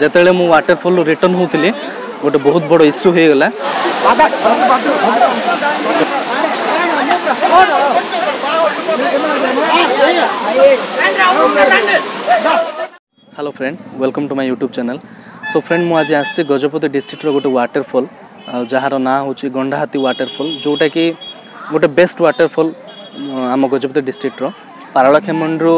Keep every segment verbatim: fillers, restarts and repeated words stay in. जिते मु waterfall return होती गोटे बहुत बड़ इश्यू हो गला। Hello friend, welcome to my YouTube channel. So friend, मु आज आसी गजपति डिस्ट्रिक्ट गोटे वाटरफॉल जार ना हूँ गंडाहाती वाटरफॉल, जोटा कि गोटे बेस्ट वाटरफॉल आम Gajapati district Paralakhemundi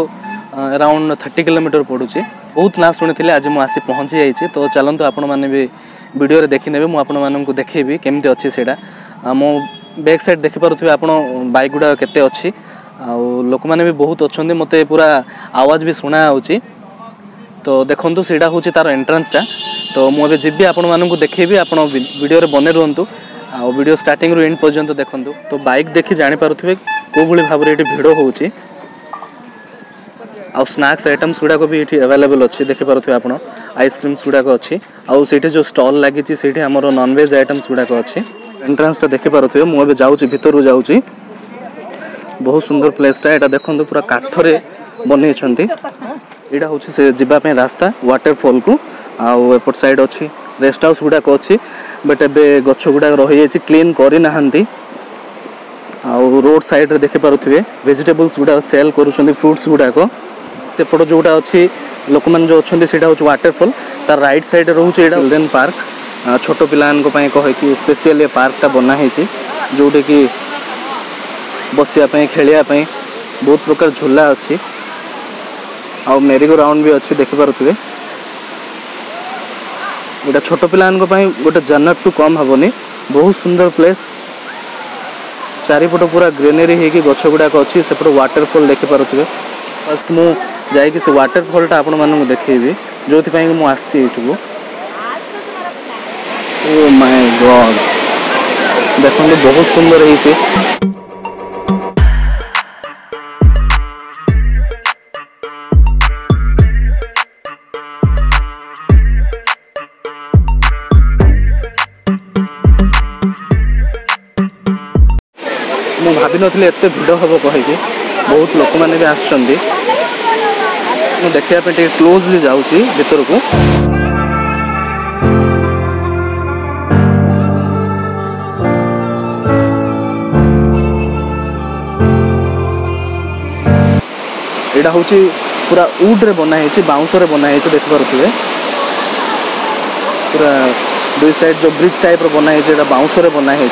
around thirty kilometer पड़ुचे। बहुत ना शुणी आज मुझे पहुँची जाइए, तो चलते आपण मैंने भी वीडियो देखने मुझे देखेबी केमती अच्छे से मो बैक साइड देखिपे आप बाइक गुड़ा के अच्छी लोक मैंने भी बहुत अच्छा मत पूरा आवाज भी शुणा होची। तो देखो सीटा हूँ तार एंट्रांसटा, तो मुझे जी आपको देखेबी आप वीडियो बने रुहतु आउ वीडियो स्टार्टिंग रू एंड पर्यंत देखंतु। तो बाइक देखि जानि पारुथिबे को भली भाव रे भिड़ होउची आउ स्नैक्स आइटम्स गुडा को भी एठी अवेलेबल अछि, देखि पारुथिबे आपण आइसक्रीम्स गुडा को अछि आउ सेठी जो स्टॉल लागि छि सेठी हमरो नॉन वेज आइटम्स गुडा को अछि। एंट्रेंस ता देखि पारुथिबे मु अबे जाउछि भितरु जाउछि, बहुत सुंदर प्लेस ता एटा देखंतु पूरा काठ रे बनै छथि। एटा होछि से जिबा पे रास्ता वाटरफॉल को आउ एपोर्ट साइड अछि रेस्ट हाउस गुडा को अछि, बट ए गच गुड़ा रही जा क्लीन करना आउ रोड साइड रे देखे पारे वेजिटेबल्स गुड़ा सेल कर फ्रुट्स गुड़ाक सेपट जोटा अच्छी लोक मैंने जो अच्छा वाटरफॉल तार रईट सैड रोचे गोल्डन पार्क छोट पाई कह स्पेशल पार्कटा बनाई जोटा कि बसापी खेलवाई बहुत प्रकार झूला अच्छी आउ मेरीगो राउंड भी अच्छी देखी पारे। यहाँ छोट पाई गोटे जन्नत टू कम हेनी, बहुत सुंदर प्लेस चारिपट पूरा ग्रीनरी होगी गच गुड़ाक अच्छी सेपट वाटरफॉल देखिपे। फर्स्ट मु जाइए से वाटरफॉलटा आपण मैं देखी जो मुझे युटुक। ओ माय गॉड, देखो बहुत सुंदर है। भाभी नी एत भिड़ हम कहीकि बहुत लोक मैंने भी आस देखा क्लोजली जाऊँगी भीतर को। यहाँ हूँ पूरा उड्रे बनाई बाउंस बनाई देखिपे पूरा दुई साइड जो ब्रिज टाइप बनाई बाउंस बनाई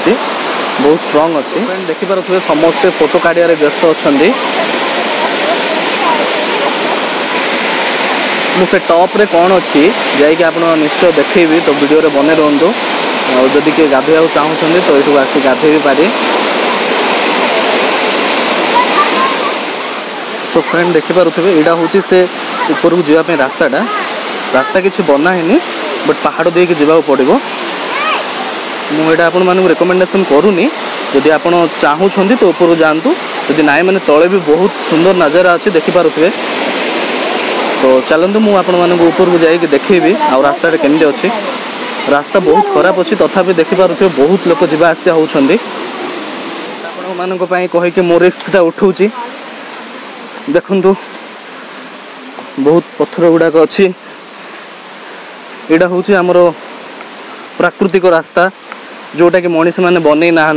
बहुत स्ट्रंग अच्छी। देखिपर समस्ते फोटो काढ़ व्यस्त अच्छा मुझे टप्रे कौन अच्छी जैक आप निश्चय देखेबी, तो वीडियो बने रुहतु और जदि किए गाधेबा चाहूँ तो यू आस गाधे भी पारे। सो फ्रेंड देखिपे यहाँ हूँ से उपरकू जावाई रास्ताटा, रास्ता किसी बनाहे बट पहाड़ देक जावाक पड़ो। मुझे आपण मानक रेकमेंडेसन करूनी, जदि आप चाहूँ तो ऊपर जातु, जदि नाई मैंने तले भी बहुत सुंदर नजारा अच्छी देखिपे। तो चलते मुझे ऊपर को जाइए देखेबी आ रास्ता केमती अच्छी। रास्ता बहुत खराब अच्छी तथापि देखिपे बहुत लोग जावा आसा होपाई कहीकि मो रिस्कटा उठाऊ देखु बहुत पत्थर गुड़ाक अच्छी। यहाँ हूँ आमर प्राकृतिक रास्ता जोटा कि मनीष मैंने बनई ना।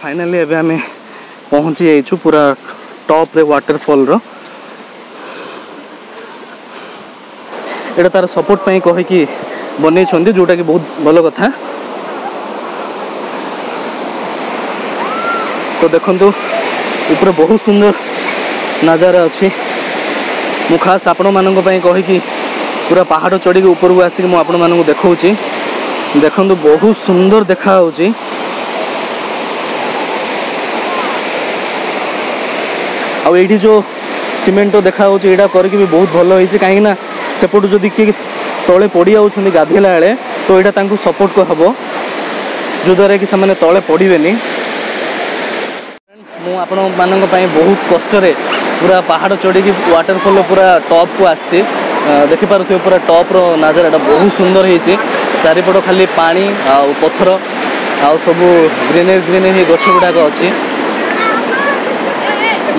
फाइनाली एवं आम पहुँची जाइए पूरा टॉप रे वाटरफॉल रो। एटा तार सपोर्ट पाई कहीकि बनई जोटा कि बहुत भल कथा। तो देखंतु ऊपर बहुत सुंदर नजारा अच्छी। मु खास आपण मानक पाई कहीकि पूरा पहाड़ चढ़ी ऊपर को आसिक मु आपण मानक देखौची, देखंतु बहुत सुंदर देखा होची। आउ एठी जो सीमेंट देखा होची एडा करके भी बहुत भल होईची, काहे ना सपोर्ट जदी कि तळे पड़ी आउछन गाधेला बेले तो एडा तांकु सपोर्ट को हबो जो द्वारा कि सामने तळे पड़ीबेनी। मु आपण मानन पई बहुत कष्ट रे पूरा पहाड़ चढ़ी कि वाटरफॉल पूरा टॉप को आसी देखि पारथु। पूरा टॉप रो नजाराटा बहुत सुंदर हेची, चारिपट खाली पानी आउ पथर आउ सबू ग्रीनरी ग्रीनरी गच गुड़ाक अच्छी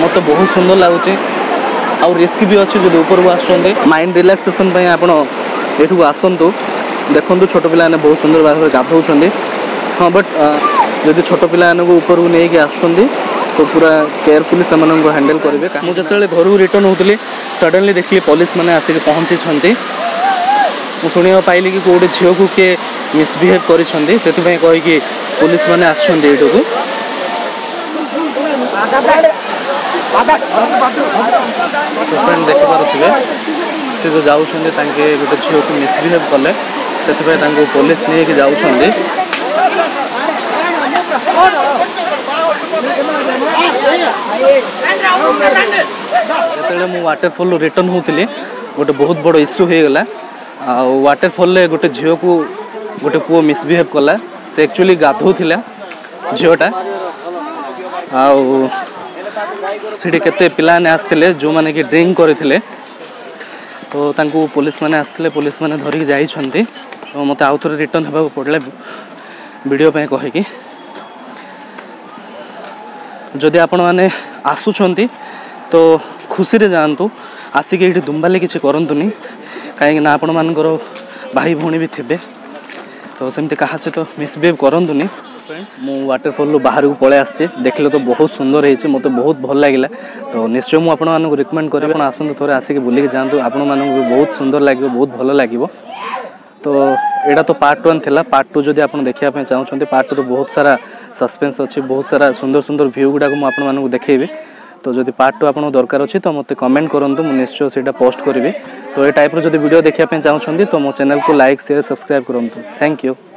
मत बहुत सुंदर लगुच। आउ रिस्क भी अच्छी जो ऊपर को आस माइंड रिलैक्सेशन आप यठू आसतु देखु छोट पाने बहुत सुंदर भाव गाधौंट। हाँ बट जब छोट पाने ऊपर को लेकिन आसुँच तो पूरा केयरफुली से हैंडल करेंगे। मुझे जो घर रिटर्न होती सडनली देखिए पुलिस मैंने आसिक पहुँची मुझे पाइली कि गोटे झील को किए मिसबिहेव करें कहीकि पुलिस मैंने आसुँच। फ्रेंड देखिपे सी जो जाऊँ गोटे झील को मिसबिहेव कले से पुलिस नहीं जाऊँगी। जो वाटरफॉल रिटर्न होती गोटे बहुत बड़ इश्यू हो गला। वाटरफॉल गोटे झील को गोटे पुओ मिसबिहेव कला से एक्चुअली गाधौला झीलटा आठ के पाने आसते जो मैंने कि ड्रिंक करते तो तांकू पुलिस मैंने आसते पुलिस मैंने धरिक जाइंट तो मत आउ थ रिटर्न होगा पड़े वीडियो कहीकि जदि आपण मैंने आसुँच तो खुशी रे जातु आसिक ये दुम्बाली किसी करतुनि कहीं आपण मान भाई भौणी भी थे तो सेमती क्या सहित तो मिसबिहेव करतुनि। मु वाटरफॉल बाहर को पलै आसी देखिले तो बहुत सुंदर होती मत बहुत भल लगे तो निश्चय मुझे आपको रिकमेंड करें आसतु थे आसिक बुलिक जातु आपण मानक भी बहुत सुंदर लगे बहुत भल लगे। तो यहाँ तो पार्ट वन थी पार्ट टू जब आप देखा चाहते पार्ट टू तो बहुत सारा सस्पेन्स अच्छी बहुत सारा सुंदर सुंदर भ्यू गुड़ाक मुझे देखेबी तो जब पार्ट टू आपको दरकार अच्छी तो मत कमेंट करूँ निश्चय से पोस्ट करी। तो ये टाइप्र जो वीडियो देखा चाहते तो मो चैनल को लाइक शेयर सब्सक्राइब करूँ। Thank you.